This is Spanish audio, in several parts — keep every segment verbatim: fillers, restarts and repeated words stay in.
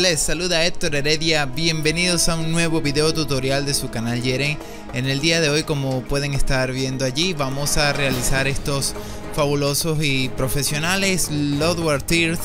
les saluda Héctor Heredia, bienvenidos a un nuevo video tutorial de su canal JHereM. En el día de hoy, como pueden estar viendo allí, vamos a realizar estos fabulosos y profesionales loadware tears,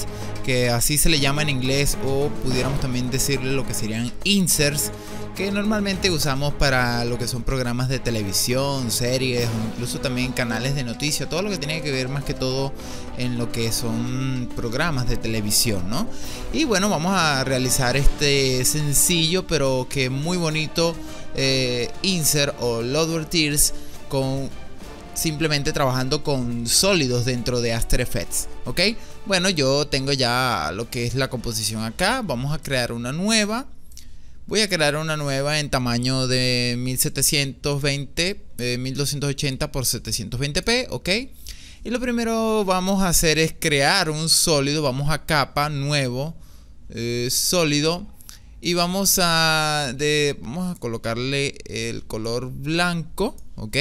que así se le llama en inglés, o pudiéramos también decirle lo que serían inserts, que normalmente usamos para lo que son programas de televisión, series, o incluso también canales de noticias, todo lo que tiene que ver más que todo en lo que son programas de televisión, ¿no? Y bueno, vamos a realizar este sencillo pero que muy bonito eh, insert o loadware tears con simplemente trabajando con sólidos dentro de After Effects, ¿ok? Bueno, yo tengo ya lo que es la composición acá. Vamos a crear una nueva. Voy a crear una nueva en tamaño de mil setecientos veinte, eh, mil doscientos ochenta por setecientos veinte p, ¿ok? Y lo primero vamos a hacer es crear un sólido. Vamos a capa, nuevo, eh, sólido. Y vamos a, de, vamos a colocarle el color blanco, ¿ok?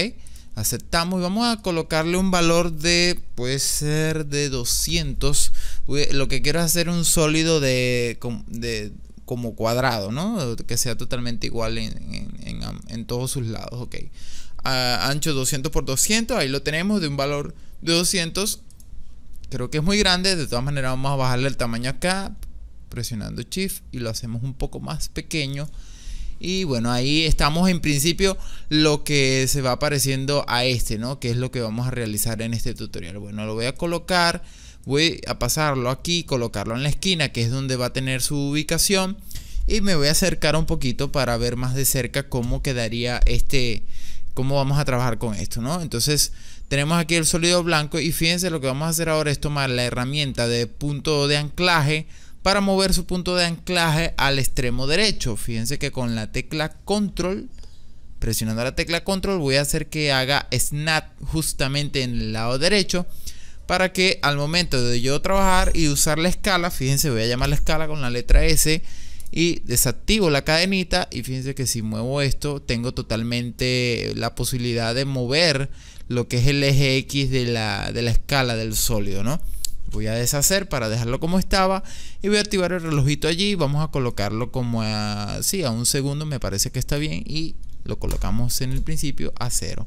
Aceptamos y vamos a colocarle un valor de, puede ser de doscientos. Lo que quiero es hacer un sólido de... de como cuadrado, ¿no? Que sea totalmente igual en, en, en, en todos sus lados, ok. A, ancho doscientos por doscientos, ahí lo tenemos, de un valor de doscientos. Creo que es muy grande, de todas maneras vamos a bajarle el tamaño acá, presionando Shift, y lo hacemos un poco más pequeño. Y bueno, ahí estamos en principio lo que se va pareciendo a este, ¿no? Que es lo que vamos a realizar en este tutorial. Bueno, lo voy a colocar. Voy a pasarlo aquí, colocarlo en la esquina, que es donde va a tener su ubicación. Y me voy a acercar un poquito para ver más de cerca cómo quedaría este, cómo vamos a trabajar con esto, ¿no? Entonces tenemos aquí el sólido blanco y fíjense, lo que vamos a hacer ahora es tomar la herramienta de punto de anclaje para mover su punto de anclaje al extremo derecho. Fíjense que con la tecla control, presionando la tecla control, voy a hacer que haga snap justamente en el lado derecho, para que al momento de yo trabajar y usar la escala, fíjense, voy a llamar la escala con la letra S y desactivo la cadenita. Y fíjense que si muevo esto, tengo totalmente la posibilidad de mover lo que es el eje X de la, de la escala del sólido, ¿no? Voy a deshacer para dejarlo como estaba y voy a activar el relojito allí. Y vamos a colocarlo como a, sí, a un segundo, me parece que está bien, y lo colocamos en el principio a cero.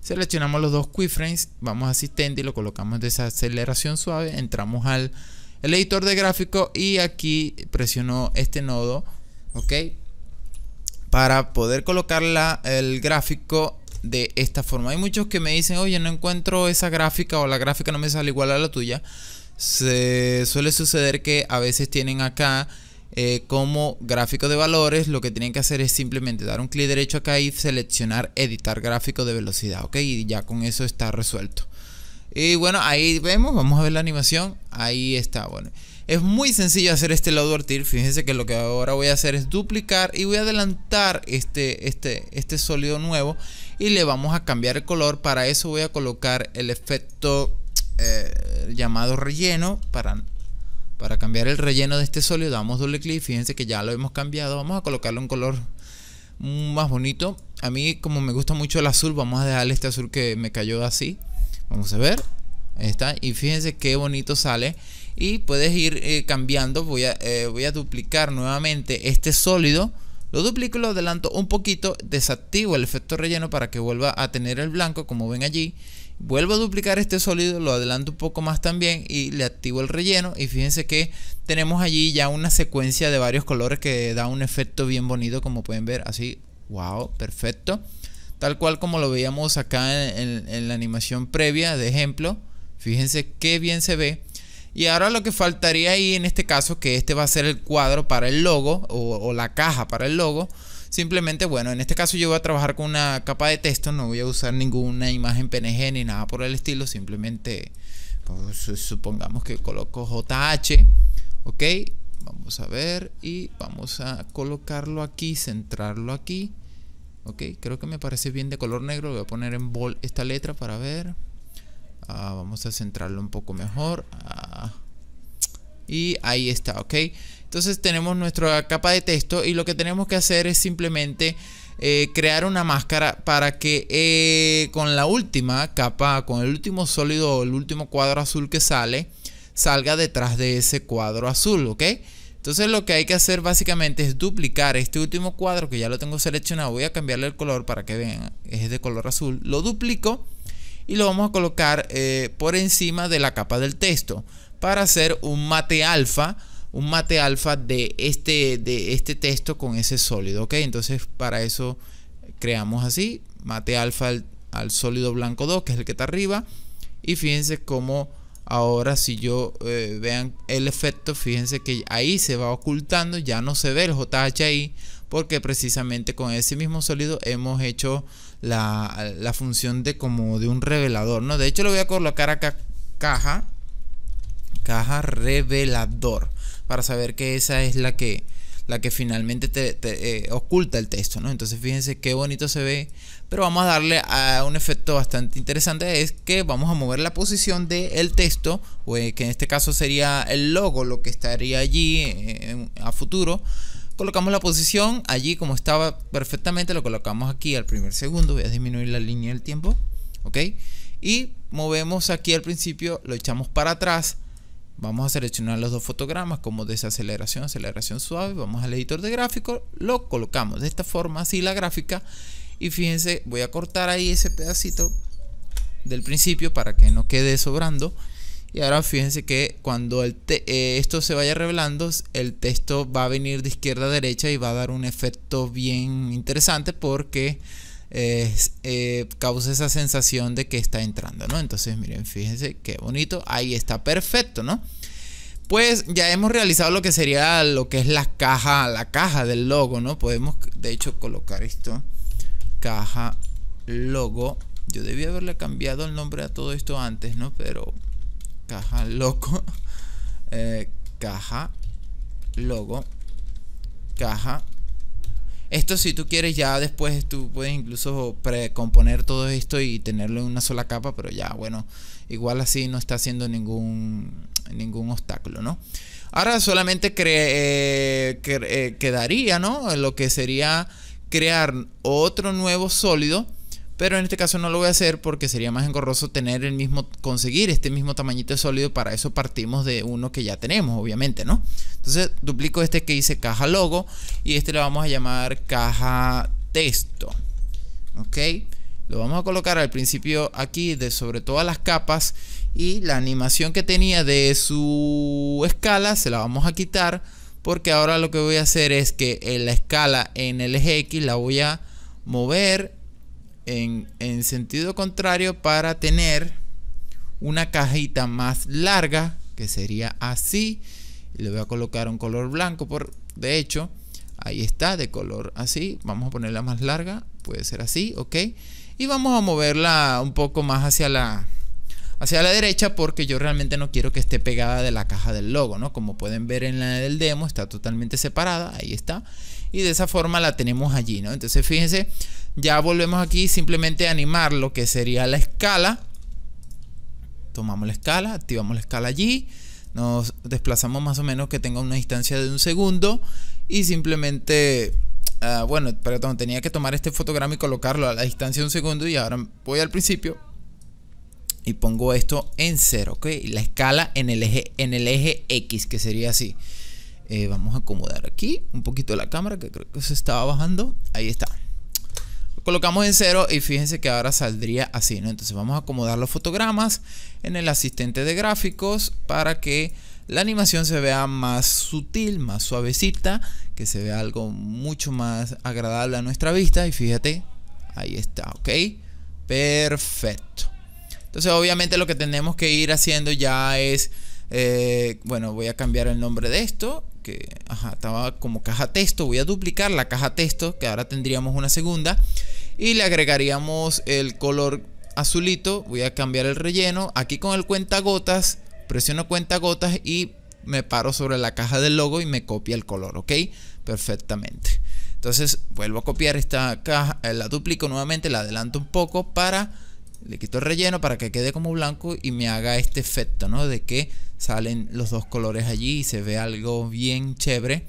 Seleccionamos los dos keyframes, vamos a asistente y lo colocamos en desaceleración suave. Entramos al el editor de gráfico y aquí presiono este nodo, ok, para poder colocar la, el gráfico de esta forma. Hay muchos que me dicen, oye, no encuentro esa gráfica, o la gráfica no me sale igual a la tuya. Se suele suceder que a veces tienen acá Eh, como gráfico de valores, lo que tienen que hacer es simplemente dar un clic derecho acá y seleccionar editar gráfico de velocidad, ok, y ya con eso está resuelto. Y bueno, ahí vemos, vamos a ver la animación, ahí está. Bueno, es muy sencillo hacer este loadware tear. Fíjense que lo que ahora voy a hacer es duplicar y voy a adelantar este, este, este sólido nuevo y le vamos a cambiar el color. Para eso voy a colocar el efecto eh, llamado relleno. Para Para cambiar el relleno de este sólido damos doble clic. Fíjense que ya lo hemos cambiado. Vamos a colocarle un color más bonito. A mí, como me gusta mucho el azul, vamos a dejarle este azul que me cayó así. Vamos a ver. Ahí está. Y fíjense qué bonito sale. Y puedes ir eh, cambiando. Voy a, eh, voy a duplicar nuevamente este sólido. Lo duplico, lo adelanto un poquito. Desactivo el efecto relleno para que vuelva a tener el blanco, como ven allí. Vuelvo a duplicar este sólido, lo adelanto un poco más también y le activo el relleno. Y fíjense que tenemos allí ya una secuencia de varios colores que da un efecto bien bonito, como pueden ver, así, wow, perfecto. Tal cual como lo veíamos acá en, en, en la animación previa de ejemplo. Fíjense qué bien se ve. Y ahora lo que faltaría ahí en este caso, que este va a ser el cuadro para el logo, o, o la caja para el logo. Simplemente, bueno, en este caso yo voy a trabajar con una capa de texto, no voy a usar ninguna imagen P N G ni nada por el estilo. Simplemente, pues, supongamos que coloco J H, ok, vamos a ver y vamos a colocarlo aquí, centrarlo aquí, ok, creo que me parece bien de color negro. Voy a poner en bold esta letra para ver, ah, vamos a centrarlo un poco mejor, ah, y ahí está, ok. Entonces tenemos nuestra capa de texto y lo que tenemos que hacer es simplemente eh, crear una máscara para que eh, con la última capa, con el último sólido o el último cuadro azul que sale, salga detrás de ese cuadro azul, ¿ok? Entonces lo que hay que hacer básicamente es duplicar este último cuadro que ya lo tengo seleccionado. Voy a cambiarle el color para que vean, es de color azul. Lo duplico y lo vamos a colocar eh, por encima de la capa del texto para hacer un mate alfa, un mate alfa de este, de este texto con ese sólido. Ok, entonces para eso creamos así, mate alfa al, al sólido blanco dos, que es el que está arriba. Y fíjense cómo... Ahora si yo eh, vean el efecto, fíjense que ahí se va ocultando, ya no se ve el J H ahí, porque precisamente con ese mismo sólido hemos hecho la, la función de como de un revelador, ¿no? De hecho lo voy a colocar acá, caja, caja revelador, para saber que esa es la que, la que finalmente te, te eh, oculta el texto, ¿no? Entonces fíjense qué bonito se ve. Pero vamos a darle a un efecto bastante interesante, es que vamos a mover la posición del texto, que en este caso sería el logo, lo que estaría allí a futuro. Colocamos la posición allí como estaba perfectamente, lo colocamos aquí al primer segundo, voy a disminuir la línea del tiempo, ok, y movemos aquí al principio, lo echamos para atrás. Vamos a seleccionar los dos fotogramas como desaceleración, aceleración suave, vamos al editor de gráficos, lo colocamos de esta forma, así la gráfica. Y fíjense, voy a cortar ahí ese pedacito del principio para que no quede sobrando. Y ahora fíjense que cuando el te eh, esto se vaya revelando, el texto va a venir de izquierda a derecha y va a dar un efecto bien interesante porque eh, eh, causa esa sensación de que está entrando, ¿no? Entonces miren, fíjense qué bonito, ahí está perfecto, ¿no? Pues ya hemos realizado lo que sería lo que es la caja, la caja del logo, ¿no? Podemos de hecho colocar esto, caja logo. Yo debía haberle cambiado el nombre a todo esto antes, ¿no? Pero caja logo, eh, caja logo, caja. Esto si tú quieres ya después tú puedes incluso precomponer todo esto y tenerlo en una sola capa, pero ya bueno, igual así no está haciendo ningún ningún obstáculo, ¿no? Ahora solamente cre cre quedaría, ¿no? Lo que sería crear otro nuevo sólido, pero en este caso no lo voy a hacer porque sería más engorroso tener el mismo, conseguir este mismo tamañito de sólido. Para eso partimos de uno que ya tenemos, obviamente, ¿no? Entonces duplico este que hice caja logo y este lo vamos a llamar caja texto, ok. Lo vamos a colocar al principio aquí de sobre todas las capas y la animación que tenía de su escala se la vamos a quitar, porque ahora lo que voy a hacer es que en la escala en el eje X la voy a mover en, en sentido contrario para tener una cajita más larga, que sería así. Le voy a colocar un color blanco, por, de hecho, ahí está, de color así. Vamos a ponerla más larga, puede ser así, ok. Y vamos a moverla un poco más hacia la... hacia la derecha, porque yo realmente no quiero que esté pegada de la caja del logo, ¿no? Como pueden ver en la del demo está totalmente separada, ahí está, y de esa forma la tenemos allí, ¿no? Entonces fíjense, ya volvemos aquí simplemente a animar lo que sería la escala. Tomamos la escala, activamos la escala allí, nos desplazamos más o menos que tenga una distancia de un segundo y simplemente... Uh, bueno, perdón, tenía que tomar este fotograma y colocarlo a la distancia de un segundo y ahora voy al principio y pongo esto en cero, ok, la escala en el eje, en el eje X, que sería así. Eh, vamos a acomodar aquí un poquito la cámara, que creo que se estaba bajando, ahí está. Lo colocamos en cero y fíjense que ahora saldría así, ¿no? Entonces vamos a acomodar los fotogramas en el asistente de gráficos para que la animación se vea más sutil, más suavecita, que se vea algo mucho más agradable a nuestra vista. Y fíjate, ahí está, ok, perfecto. Entonces obviamente lo que tenemos que ir haciendo ya es, eh, bueno, voy a cambiar el nombre de esto, que ajá, estaba como caja texto, voy a duplicar la caja texto, que ahora tendríamos una segunda, y le agregaríamos el color azulito, voy a cambiar el relleno, aquí con el cuentagotas, presiono cuentagotas y me paro sobre la caja del logo y me copia el color, ok, perfectamente. Entonces vuelvo a copiar esta caja, la duplico nuevamente, la adelanto un poco para... Le quito el relleno para que quede como blanco y me haga este efecto, ¿no? De que salen los dos colores allí y se ve algo bien chévere.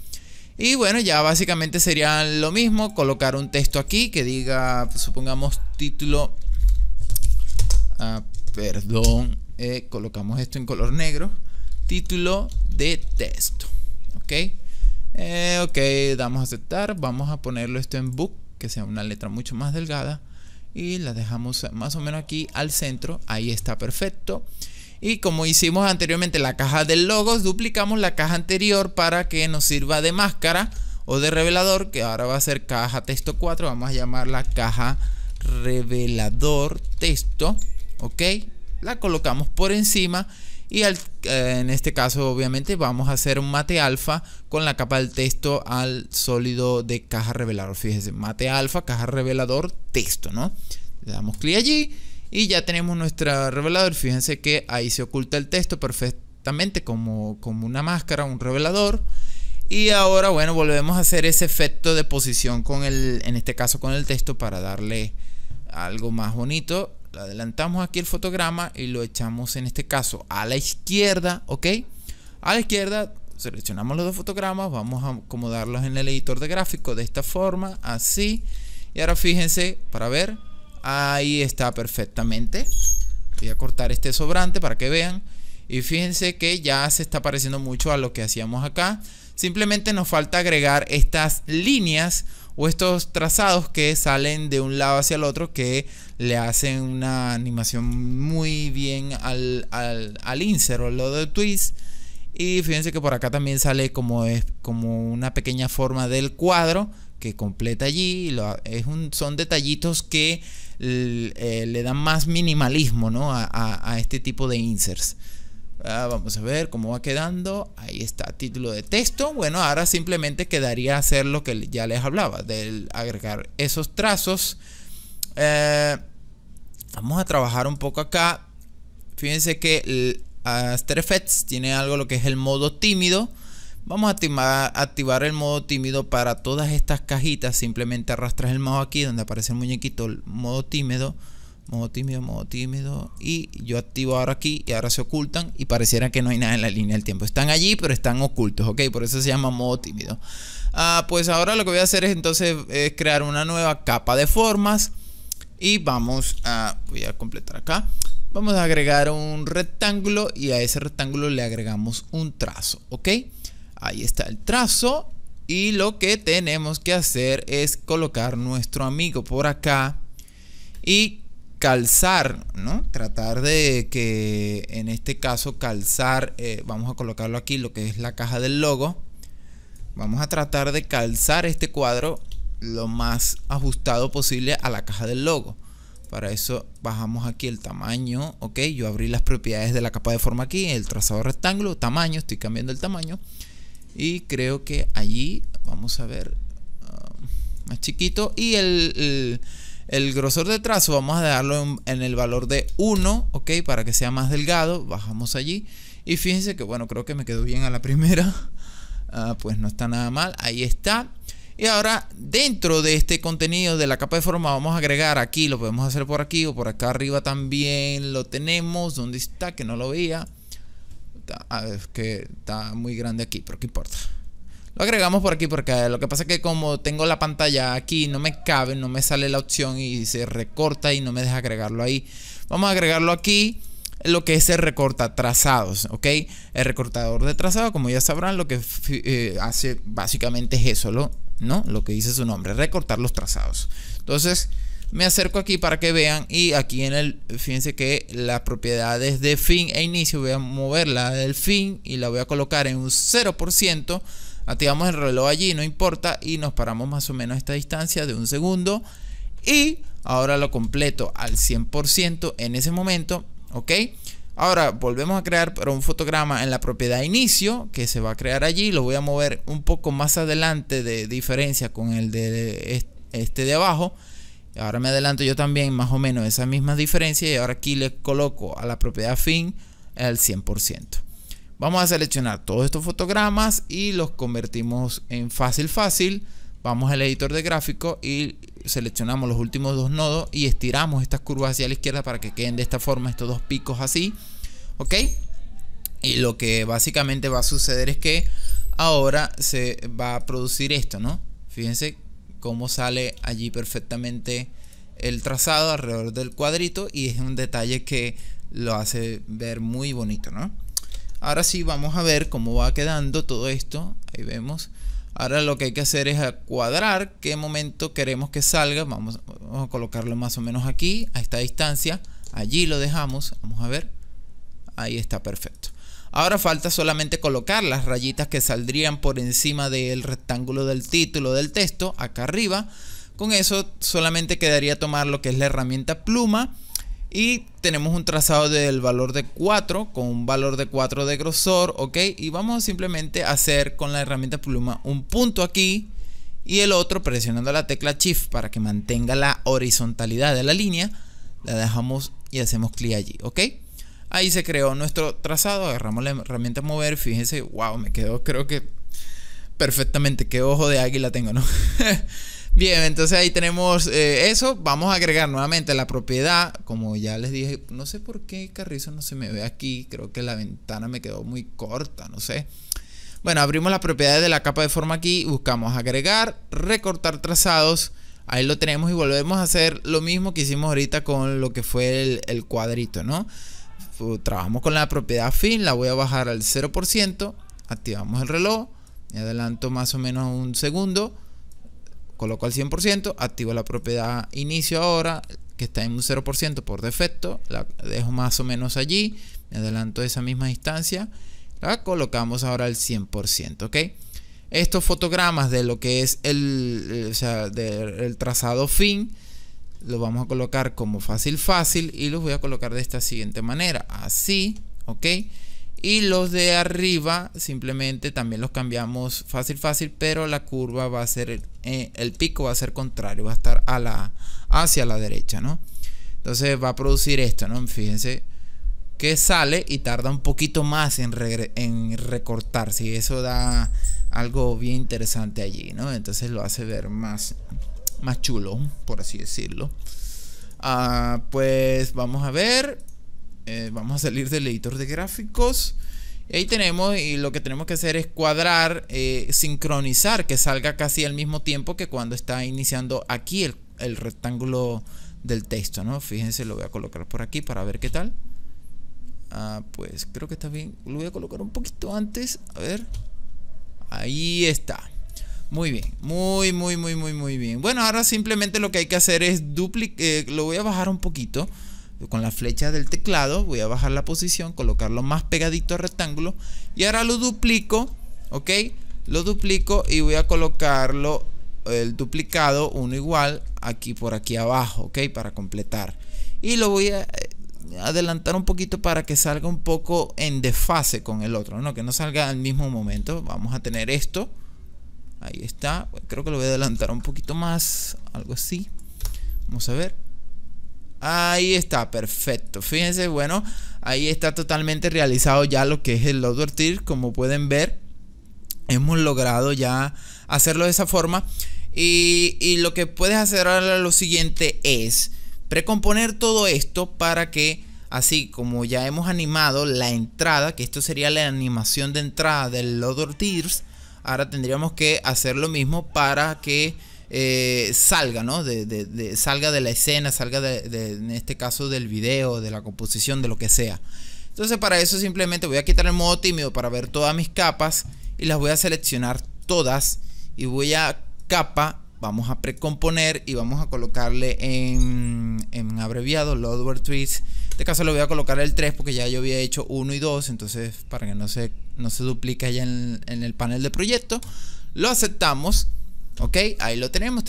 Y bueno, ya básicamente sería lo mismo. Colocar un texto aquí que diga, supongamos, título... Ah, perdón. Eh, colocamos esto en color negro. Título de texto. ¿Ok? Eh, ok, damos a aceptar. Vamos a ponerlo esto en book, que sea una letra mucho más delgada, y la dejamos más o menos aquí al centro. Ahí está perfecto. Y como hicimos anteriormente la caja del logos, duplicamos la caja anterior para que nos sirva de máscara o de revelador, que ahora va a ser caja texto cuatro. Vamos a llamarla caja revelador texto. Ok, la colocamos por encima. Y al, eh, en este caso obviamente vamos a hacer un mate alfa con la capa del texto al sólido de caja revelador. Fíjense, mate alfa, caja revelador, texto, ¿no? Le damos clic allí y ya tenemos nuestro revelador. Fíjense que ahí se oculta el texto perfectamente como, como una máscara, un revelador. Y ahora, bueno, volvemos a hacer ese efecto de posición con el, en este caso con el texto, para darle algo más bonito. Adelantamos aquí el fotograma y lo echamos en este caso a la izquierda, ok. A la izquierda seleccionamos los dos fotogramas, vamos a acomodarlos en el editor de gráfico de esta forma, así. Y ahora fíjense, para ver, ahí está perfectamente. Voy a cortar este sobrante para que vean. Y fíjense que ya se está pareciendo mucho a lo que hacíamos acá. Simplemente nos falta agregar estas líneas o estos trazados que salen de un lado hacia el otro, que le hacen una animación muy bien al, al, al insert o al lado del twist. Y fíjense que por acá también sale como, es, como una pequeña forma del cuadro que completa allí. Lo, es un, son detallitos que l, eh, le dan más minimalismo, ¿no? a, a, a este tipo de inserts. Ah, vamos a ver cómo va quedando. Ahí está, título de texto. Bueno, ahora simplemente quedaría hacer lo que ya les hablaba, de agregar esos trazos. Eh, vamos a trabajar un poco acá. Fíjense que el After Effects tiene algo, lo que es el modo tímido. Vamos a activar, activar el modo tímido para todas estas cajitas. Simplemente arrastras el mouse aquí donde aparece el muñequito, el modo tímido. Modo tímido, modo tímido. Y yo activo ahora aquí y ahora se ocultan y pareciera que no hay nada en la línea del tiempo. Están allí pero están ocultos, ok, por eso se llama modo tímido. Ah, pues ahora lo que voy a hacer es entonces es crear una nueva capa de formas. Y vamos a, voy a completar acá. Vamos a agregar un rectángulo y a ese rectángulo le agregamos un trazo, ok. Ahí está el trazo. Y lo que tenemos que hacer es colocar nuestro amigo por acá y calzar, ¿no? Tratar de que en este caso calzar, eh, vamos a colocarlo aquí, lo que es la caja del logo. Vamos a tratar de calzar este cuadro lo más ajustado posible a la caja del logo. Para eso bajamos aquí el tamaño, ok. Yo abrí las propiedades de la capa de forma aquí, el trazado rectángulo, tamaño, estoy cambiando el tamaño. Y creo que allí, vamos a ver, uh, más chiquito. Y el... el El grosor de trazo vamos a dejarlo en, en el valor de uno, ok, para que sea más delgado. Bajamos allí y fíjense que, bueno, creo que me quedó bien a la primera. Uh, pues no está nada mal, ahí está. Y ahora dentro de este contenido de la capa de forma vamos a agregar aquí, lo podemos hacer por aquí o por acá arriba también lo tenemos. ¿Dónde está? Que no lo veía. A ver, es que está muy grande aquí, pero ¿qué importa? Lo agregamos por aquí porque lo que pasa es que como tengo la pantalla aquí no me cabe, no me sale la opción y se recorta y no me deja agregarlo ahí. Vamos a agregarlo aquí, lo que es el recorta trazados, ok. El recortador de trazado, como ya sabrán, lo que eh, hace básicamente es eso, ¿no? ¿no? Lo que dice su nombre, recortar los trazados. Entonces me acerco aquí para que vean y aquí en el, fíjense que las propiedades de fin e inicio, voy a mover la del fin y la voy a colocar en un cero por ciento. Activamos el reloj allí, no importa, y nos paramos más o menos a esta distancia de un segundo. Y ahora lo completo al cien por ciento en ese momento, ok. Ahora volvemos a crear pero un fotograma en la propiedad inicio, que se va a crear allí. Lo voy a mover un poco más adelante de diferencia con el de este de abajo. Ahora me adelanto yo también más o menos esa misma diferencia y ahora aquí le coloco a la propiedad fin al cien por ciento. Vamos a seleccionar todos estos fotogramas y los convertimos en fácil fácil. Vamos al editor de gráfico y seleccionamos los últimos dos nodos y estiramos estas curvas hacia la izquierda para que queden de esta forma, estos dos picos así, ok. Y lo que básicamente va a suceder es que ahora se va a producir esto, ¿no? Fíjense cómo sale allí perfectamente el trazado alrededor del cuadrito y es un detalle que lo hace ver muy bonito, ¿no? Ahora sí vamos a ver cómo va quedando todo esto. Ahí vemos. Ahora lo que hay que hacer es cuadrar qué momento queremos que salga. Vamos, vamos a colocarlo más o menos aquí, a esta distancia. Allí lo dejamos. Vamos a ver. Ahí está, perfecto. Ahora falta solamente colocar las rayitas que saldrían por encima del rectángulo del título del texto, acá arriba. Con eso solamente quedaría tomar lo que es la herramienta pluma. Y tenemos un trazado del valor de cuatro, con un valor de cuatro de grosor, ok. Y vamos simplemente a hacer con la herramienta pluma un punto aquí y el otro presionando la tecla Shift para que mantenga la horizontalidad de la línea. La dejamos y hacemos clic allí, ok. Ahí se creó nuestro trazado, agarramos la herramienta mover, fíjense, wow, me quedó creo que perfectamente, qué ojo de águila tengo, ¿no? Bien, entonces ahí tenemos eh, eso. Vamos a agregar nuevamente la propiedad. Como ya les dije, no sé por qué Carrizo no se me ve aquí. Creo que la ventana me quedó muy corta, no sé. Bueno, abrimos las propiedades de la capa de forma aquí. Buscamos agregar, recortar trazados. Ahí lo tenemos y volvemos a hacer lo mismo que hicimos ahorita con lo que fue el, el cuadrito, ¿no? Trabajamos con la propiedad fin, la voy a bajar al cero por ciento. Activamos el reloj. Me adelanto más o menos un segundo. Coloco al cien por ciento, activo la propiedad inicio ahora, que está en un cero por ciento por defecto, la dejo más o menos allí, me adelanto esa misma distancia, la colocamos ahora al cien por ciento, ¿ok? Estos fotogramas de lo que es el, o sea, de, el trazado fin, lo vamos a colocar como fácil fácil y los voy a colocar de esta siguiente manera, así, ¿ok? Y los de arriba simplemente también los cambiamos fácil fácil, pero la curva va a ser, eh, el pico va a ser contrario, va a estar a la, hacia la derecha, ¿no? Entonces va a producir esto, ¿no? Fíjense que sale y tarda un poquito más en, en recortarse y eso da algo bien interesante allí, ¿no? Entonces lo hace ver más, más chulo, por así decirlo. Ah, pues vamos a ver. Eh, vamos a salir del editor de gráficos. Ahí tenemos, y lo que tenemos que hacer es cuadrar, eh, sincronizar, que salga casi al mismo tiempo que cuando está iniciando aquí el, el rectángulo del texto, ¿no? Fíjense, lo voy a colocar por aquí para ver qué tal. Ah, pues creo que está bien. Lo voy a colocar un poquito antes. A ver. Ahí está. Muy bien, muy, muy, muy, muy, muy bien. Bueno, ahora simplemente lo que hay que hacer es duplicar. Eh, lo voy a bajar un poquito. Con la flecha del teclado voy a bajar la posición, colocarlo más pegadito al rectángulo y ahora lo duplico, ok, lo duplico y voy a colocarlo, el duplicado uno igual aquí por aquí abajo, ok, para completar, y lo voy a adelantar un poquito para que salga un poco en desfase con el otro, no que no salga al mismo momento. Vamos a tener esto, ahí está, creo que lo voy a adelantar un poquito más, algo así, vamos a ver. Ahí está, perfecto. Fíjense, bueno, ahí está totalmente realizado ya lo que es el outdoor tier. Como pueden ver, hemos logrado ya hacerlo de esa forma. Y, y lo que puedes hacer ahora lo siguiente es precomponer todo esto para que, así como ya hemos animado la entrada, que esto sería la animación de entrada del outdoor tier, ahora tendríamos que hacer lo mismo para que Eh, salga, ¿no? De, de, de, salga de la escena, salga de, de, en este caso del video, de la composición, de lo que sea. Entonces para eso simplemente voy a quitar el modo tímido para ver todas mis capas y las voy a seleccionar todas y voy a capa, vamos a precomponer y vamos a colocarle en, en abreviado Loadware Trees. En este caso le voy a colocar el tres porque ya yo había hecho uno y dos, entonces para que no se, no se duplique allá en, en el panel de proyecto. Lo aceptamos. Ok, ahí lo tenemos,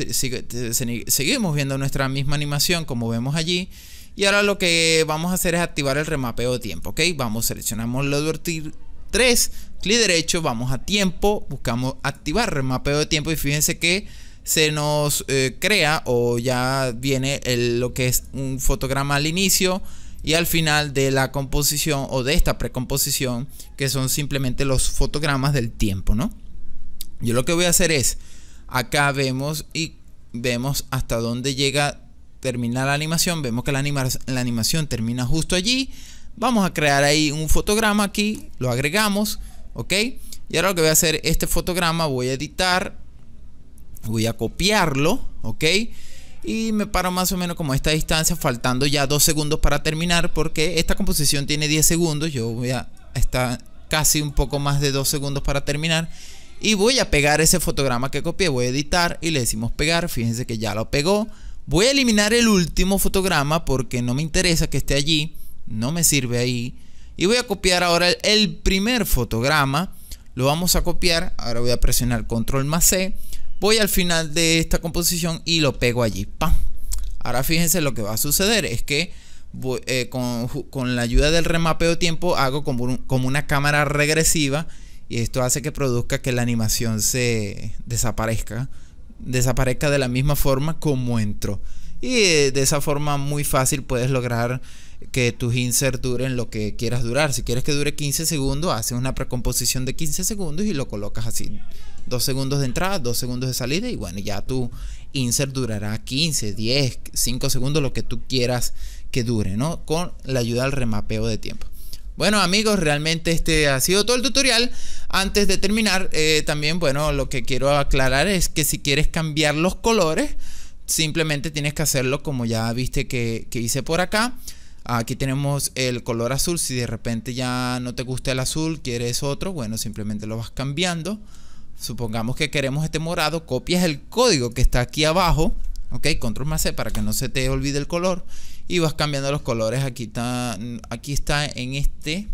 seguimos viendo nuestra misma animación como vemos allí. Y ahora lo que vamos a hacer es activar el remapeo de tiempo, ok. Vamos, seleccionamos Loadware Tier tres, clic derecho, vamos a tiempo, buscamos activar remapeo de tiempo. Y fíjense que se nos eh, crea o ya viene el, lo que es un fotograma al inicio y al final de la composición o de esta precomposición, que son simplemente los fotogramas del tiempo, ¿no? Yo lo que voy a hacer es, acá vemos y vemos hasta dónde llega, termina la animación. Vemos que la, anima, la animación termina justo allí. Vamos a crear ahí un fotograma aquí. Lo agregamos, ok. Y ahora lo que voy a hacer, este fotograma voy a editar. Voy a copiarlo, ok. Y me paro más o menos como a esta distancia, faltando ya dos segundos para terminar, porque esta composición tiene diez segundos. Yo voy a estar casi un poco más de dos segundos para terminar. y voy a pegar ese fotograma que copié. Voy a editar y le decimos pegar. Fíjense que ya lo pegó. Voy a eliminar el último fotograma porque no me interesa que esté allí, no me sirve ahí. Y voy a copiar ahora el primer fotograma. Lo vamos a copiar. Ahora voy a presionar control más C. Voy al final de esta composición y lo pego allí. ¡Pam! Ahora fíjense lo que va a suceder. Es que voy, eh, con, con la ayuda del remapeo tiempo hago como, un, como una cámara regresiva. Y esto hace que produzca que la animación se desaparezca. Desaparezca de la misma forma como entró. Y de esa forma muy fácil puedes lograr que tus inserts duren lo que quieras durar. Si quieres que dure quince segundos, haces una precomposición de quince segundos y lo colocas así: dos segundos de entrada, dos segundos de salida. Y bueno, ya tu insert durará quince, diez, cinco segundos, lo que tú quieras que dure, ¿no? Con la ayuda del remapeo de tiempo. Bueno amigos, realmente este ha sido todo el tutorial. Antes de terminar, eh, también bueno, lo que quiero aclarar es que si quieres cambiar los colores, simplemente tienes que hacerlo como ya viste que, que hice por acá. Aquí tenemos el color azul. Si de repente ya no te gusta el azul, quieres otro, bueno, simplemente lo vas cambiando. Supongamos que queremos este morado, copias el código que está aquí abajo, ok, control más C para que no se te olvide el color. Y vas cambiando los colores. Aquí está, aquí está en este.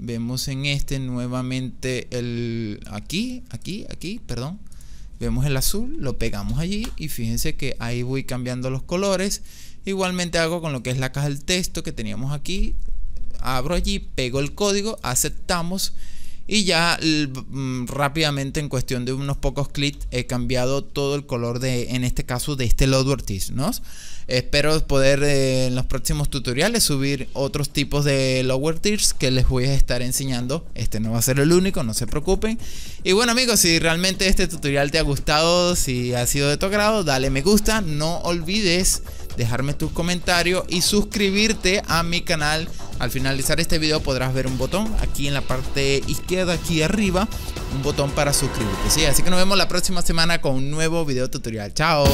Vemos en este nuevamente el... Aquí, aquí, aquí, perdón. Vemos el azul, lo pegamos allí. Y fíjense que ahí voy cambiando los colores. Igualmente hago con lo que es la caja del texto que teníamos aquí. Abro allí, pego el código, aceptamos. Y ya rápidamente, en cuestión de unos pocos clics, he cambiado todo el color de, en este caso, de este loadwortist, ¿no? Espero poder eh, en los próximos tutoriales subir otros tipos de loadwortists que les voy a estar enseñando. Este no va a ser el único, no se preocupen. Y bueno amigos, si realmente este tutorial te ha gustado, si ha sido de tu agrado, dale me gusta. No olvides dejarme tus comentarios y suscribirte a mi canal. Al finalizar este video podrás ver un botón aquí en la parte izquierda, aquí arriba, un botón para suscribirte, ¿sí? Así que nos vemos la próxima semana con un nuevo video tutorial. Chao.